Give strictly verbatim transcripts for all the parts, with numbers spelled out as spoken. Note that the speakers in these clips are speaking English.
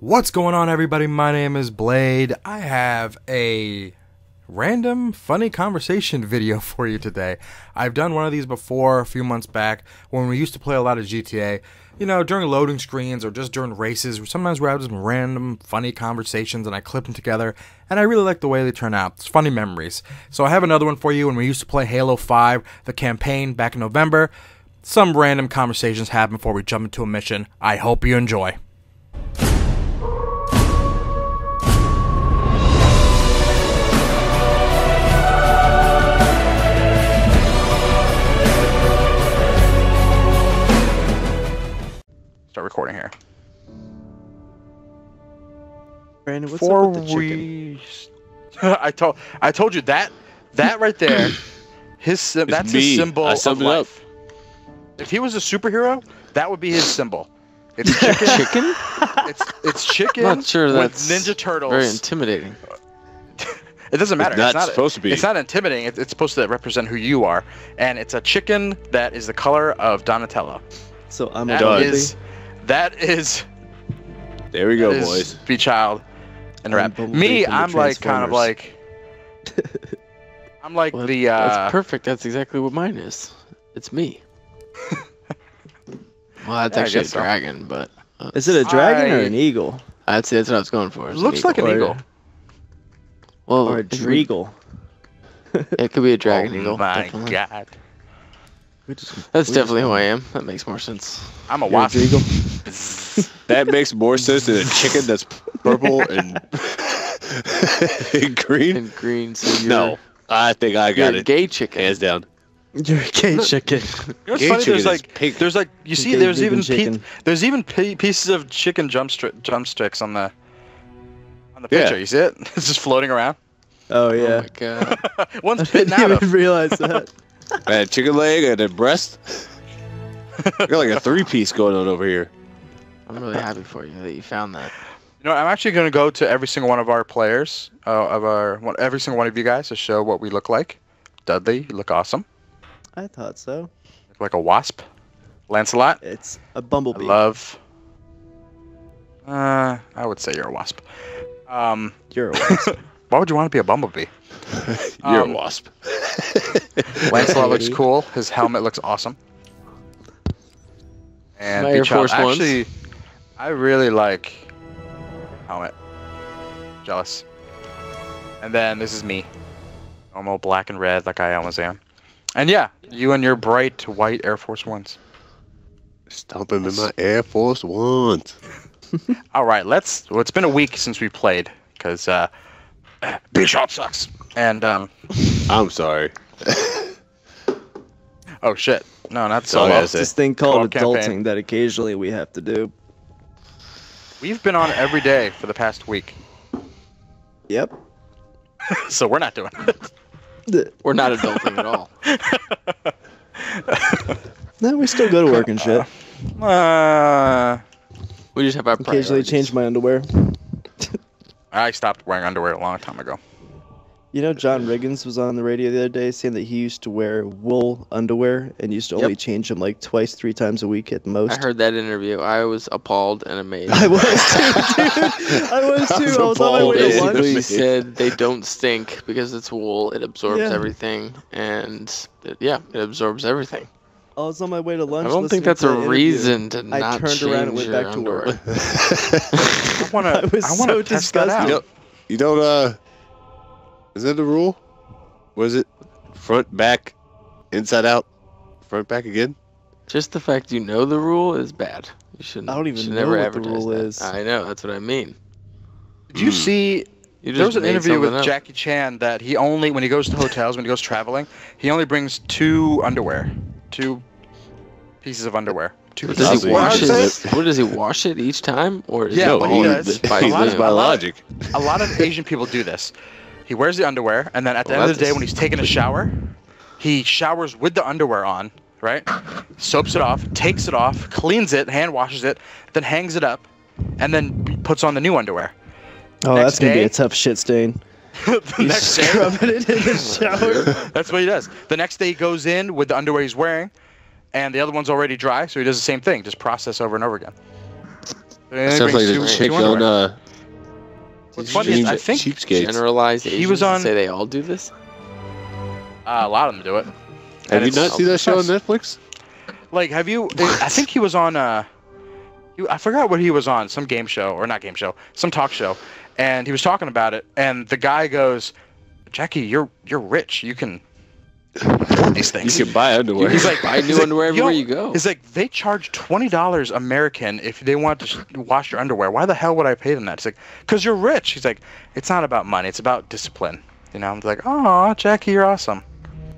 What's going on, everybody? My name is Blade. I have a random funny conversation video for you today. I've done one of these before a few months back when we used to play a lot of G T A. You know, during loading screens or just during races, sometimes we have some random funny conversations and I clip them together, and I really like the way they turn out. It's funny memories. So I have another one for you when we used to play Halo five, the campaign back in November. Some random conversations happen before we jump into a mission. I hope you enjoy. Start recording here. Brandon, what's Before up with the chicken? I told I told you that that right there, his uh, that's me. His symbol I of life. Up. If he was a superhero, that would be his symbol. It's chicken. Chicken? It's it's chicken. Not sure that's with Ninja Turtles. Very intimidating. It doesn't matter. It's not, it's not supposed to be. It's not intimidating. It's, it's supposed to represent who you are, and it's a chicken that is the color of Donatello. So I'm that a is. That is. There we go, is, boys. Be child and rap. Me, I'm like kind of like. I'm like well, the. Uh, that's perfect. That's exactly what mine is. It's me. Well, that's yeah, actually a dragon, so. but. Uh, is it a dragon I... or an eagle? I'd say that's what I was going for. It looks an like an eagle. Or, well, or a dreagle. It could be a dragon oh, eagle. My definitely. God. Just, That's definitely who I am. That makes more sense. I'm a wasp. That makes more sense than a chicken that's purple and, and green. And green. So no, I think I got you're it. A gay chicken, hands down. You're a gay chicken. You know what's gay funny? There's like, pink. there's like, you see, gay there's even pe there's even pe pieces of chicken jump drumsticks on the on the picture. Yeah. You see it? It's just floating around. Oh yeah. Oh my God. One's I bitten didn't out even of. Realize that. I had chicken leg and a breast. I got like a three-piece going on over here. I'm really happy for you that you found that. You know, I'm actually going to go to every single one of our players, uh, of our one, every single one of you guys, to show what we look like. Dudley, you look awesome. I thought so. Look like a wasp. Lancelot. It's a bumblebee. I love. Uh, I would say you're a wasp. Um, you're a wasp. Why would you want to be a bumblebee? You're um, a wasp. Lancelot looks cool. His helmet looks awesome. And Air Force actually, ones. I really like helmet. Jealous. And then this is me. Normal black and red, like I always am. And yeah, you and your bright white Air Force Ones. Stomping in my Air Force Ones. All right, let's. Well, it's been a week since we played, because. Uh, Big shot sucks. And um I'm sorry. Oh shit. No, not so much. It's this thing called adulting campaign that occasionally we have to do. We've been on every day for the past week. Yep. So we're not doing it. We're not adulting at all. No, we still go to work and shit. Uh, we just have our occasionally priorities. Change my underwear. I stopped wearing underwear a long time ago. You know, John Riggins was on the radio the other day saying that he used to wear wool underwear and used to yep. only change them like twice, three times a week at most. I heard that interview. I was appalled and amazed. I was too, dude. I was too. I was on my way to lunch. He said they don't stink because it's wool. It absorbs yeah. everything. And it, yeah, it absorbs everything. I was on my way to lunch. I don't think that's a reason to not I turned around and went back to work. I want to. I was I so test disgusted. That out. You don't, you don't. Uh, is that the rule? Was it front, back, inside out, front, back again? Just the fact you know the rule is bad. You shouldn't. I don't even should know never what the rule that. Is. I know. That's what I mean. Did you mm. see? There was an interview with up. Jackie Chan that he only, when he goes to hotels, when he goes traveling, he only brings two underwear. Two pieces of underwear. Two pieces. Does he wash it? What does he wash it each time? Or is yeah, it but he does. By he lives by logic. A lot of Asian people do this. He wears the underwear, and then at the well, end of the day, when he's taking a shower, he showers with the underwear on, right? Soaps it off, takes it off, cleans it, hand washes it, then hangs it up, and then puts on the new underwear. Oh, next that's gonna day, be a tough shit stain. The he's next day, scrubbing it in the shower. That's what he does. The next day he goes in with the underwear he's wearing, and the other one's already dry, so he does the same thing, just process over and over again. Stuff like the chick on uh, what's funny is I think generalized he was on. Say they all do this. Uh, a lot of them do it. Have you not seen that show on Netflix? Like, have you? I think he was on. Uh, I forgot what he was on. Some game show or not game show. Some talk show, and he was talking about it. And the guy goes, "Jackie, you're you're rich. You can." These things. You can buy underwear. He's like, buy new he's underwear like, everywhere you, you go. He's like, they charge twenty dollars American if they want to wash your underwear. Why the hell would I pay them that? He's like, because you're rich. He's like, it's not about money. It's about discipline. You know, I'm like, oh, Jackie, you're awesome.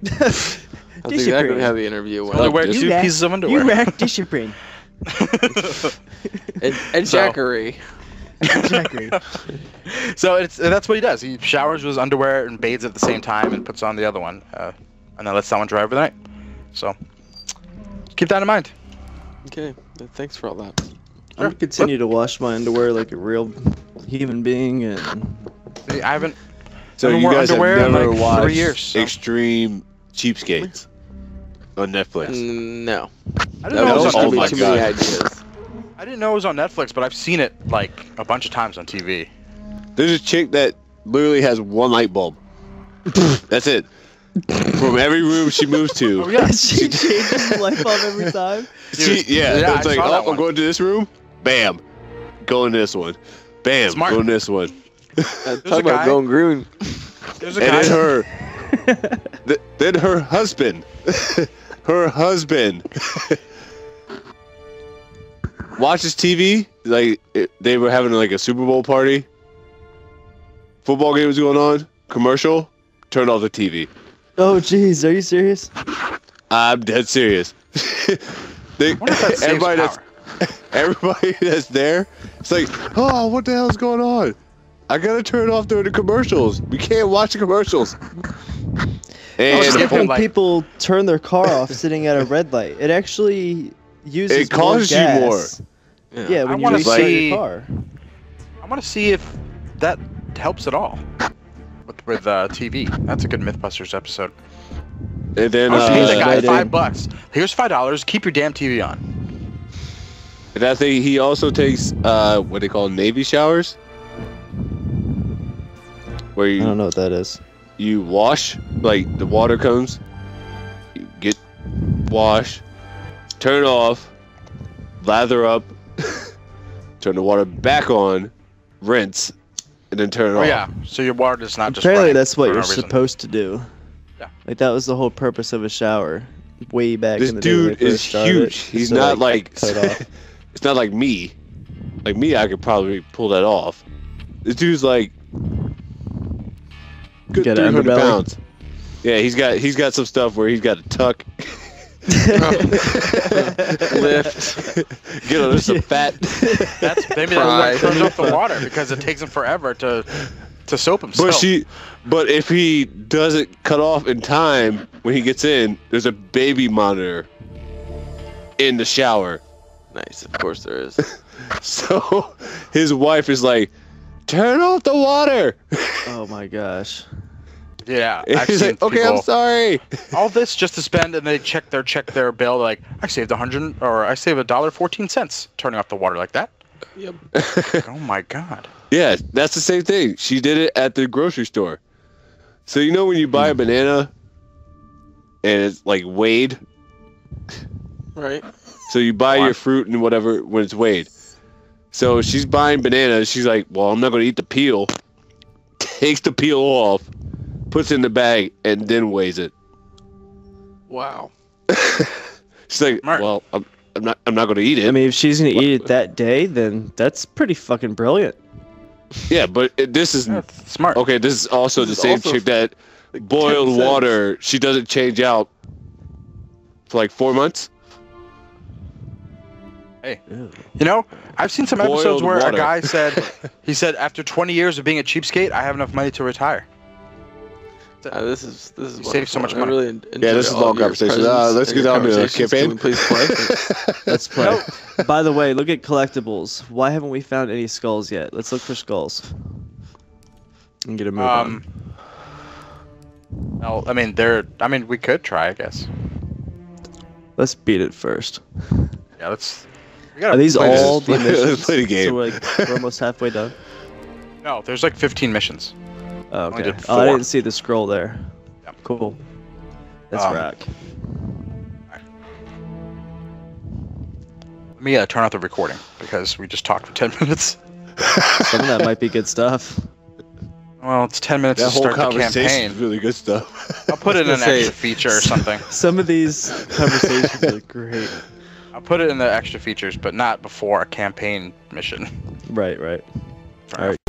That's exactly how the interview went. So they wear two lack, pieces of underwear. You lack discipline. and and so. Jackery. Exactly. So it's that's what he does. He showers with his underwear and bathes at the same time and puts on the other one. Uh, and then lets that one dry over the night. So keep that in mind. Okay. Thanks for all that. I'm gonna continue to wash my underwear like a real human being, and I haven't so you guys have never in like watched three years, so. Extreme Cheapskates on Netflix. No. I didn't know it was on Netflix. Too many ideas. I didn't know it was on Netflix, but I've seen it like a bunch of times on T V. There's a chick that literally has one light bulb. That's it. From every room she moves to. Oh, yeah. She changes light bulb every time. She, yeah, yeah, it's I like, oh, I'm one. going to this room. Bam, going to this one. Bam, going to this one. Talk about going green. There's a and guy. Then her. th then her husband. her husband. Watches T V, like it, they were having like a Super Bowl party. Football game was going on. Commercial, turned off the T V. Oh jeez, are you serious? I'm dead serious. they, that everybody that's everybody that's there, it's like, oh, what the hell's going on? I gotta turn it off during the commercials. We can't watch the commercials. And just when like, people turn their car off sitting at a red light, it actually. It costs you more. Yeah, yeah when I you restart see, your car. I want to see if that helps at all with, with uh, T V. That's a good Mythbusters episode. And then, I was uh, paying the guy five bucks. Here's five dollars. Keep your damn T V on. And I think he also takes uh, what they call Navy showers, where you I don't know what that is. You wash like the water comes. You get washed. Turn off, lather up, turn the water back on, rinse, and then turn it oh, off. Oh yeah, so your water does not just apparently that's what you're no supposed to do. Yeah. Like that was the whole purpose of a shower way back this in the day. This dude is huge. He's so not like, like it's not like me. Like me, I could probably pull that off. This dude's like good three hundred pounds. Yeah, he's got he's got some stuff where he's got a tuck. Lift, get on some fat. That's maybe that's what turns off the water because it takes him forever to to soap himself. But she, but if he doesn't cut off in time when he gets in, there's a baby monitor in the shower. Nice, of course there is. So his wife is like, "Turn off the water." Oh my gosh. Yeah, I've seen like, okay, people, I'm sorry. All this just to spend, and they check their check their bill. They're like, I saved a hundred, or I saved a dollar fourteen cents turning off the water like that. Yep. Like, oh my god. Yeah, that's the same thing. She did it at the grocery store. So you know when you buy a banana, and it's like weighed. Right. So you buy your fruit and whatever when it's weighed. So she's buying bananas. She's like, well, I'm not going to eat the peel. Takes the peel off. Puts it in the bag and then weighs it. Wow. She's like, Mark. well, I'm, I'm not, I'm not gonna eat it. I mean, if she's gonna what? eat it that day, then that's pretty fucking brilliant. Yeah, but it, this is yeah, smart. Okay, this is also this the is same also chick that like boiled water. She doesn't change out for like four months. Hey, ew. You know, I've seen some boiled episodes where water. a guy said, he said, after twenty years of being a cheapskate, I have enough money to retire. Uh, this is this is you save so much money. Really yeah, this is long conversation. Uh, let's get down to the campaign. Please play. Let's play. No. By the way, look at collectibles. Why haven't we found any skulls yet? Let's look for skulls. And get a move um, on. No, I mean there. I mean we could try, I guess. Let's beat it first. Yeah, let's. Are these all the missions? Play the game. So we're, like, we're almost halfway done. No, there's like fifteen missions. Oh, okay. I did oh, I didn't see the scroll there. Yeah. Cool. That's um, rack. Right. Let me uh, turn off the recording because we just talked for ten minutes. Some of that might be good stuff. Well, it's ten minutes that to start the campaign. Really good stuff. I'll put it in an say, extra feature or something. Some of these conversations are great. I'll put it in the extra features, but not before a campaign mission. Right, right. All right.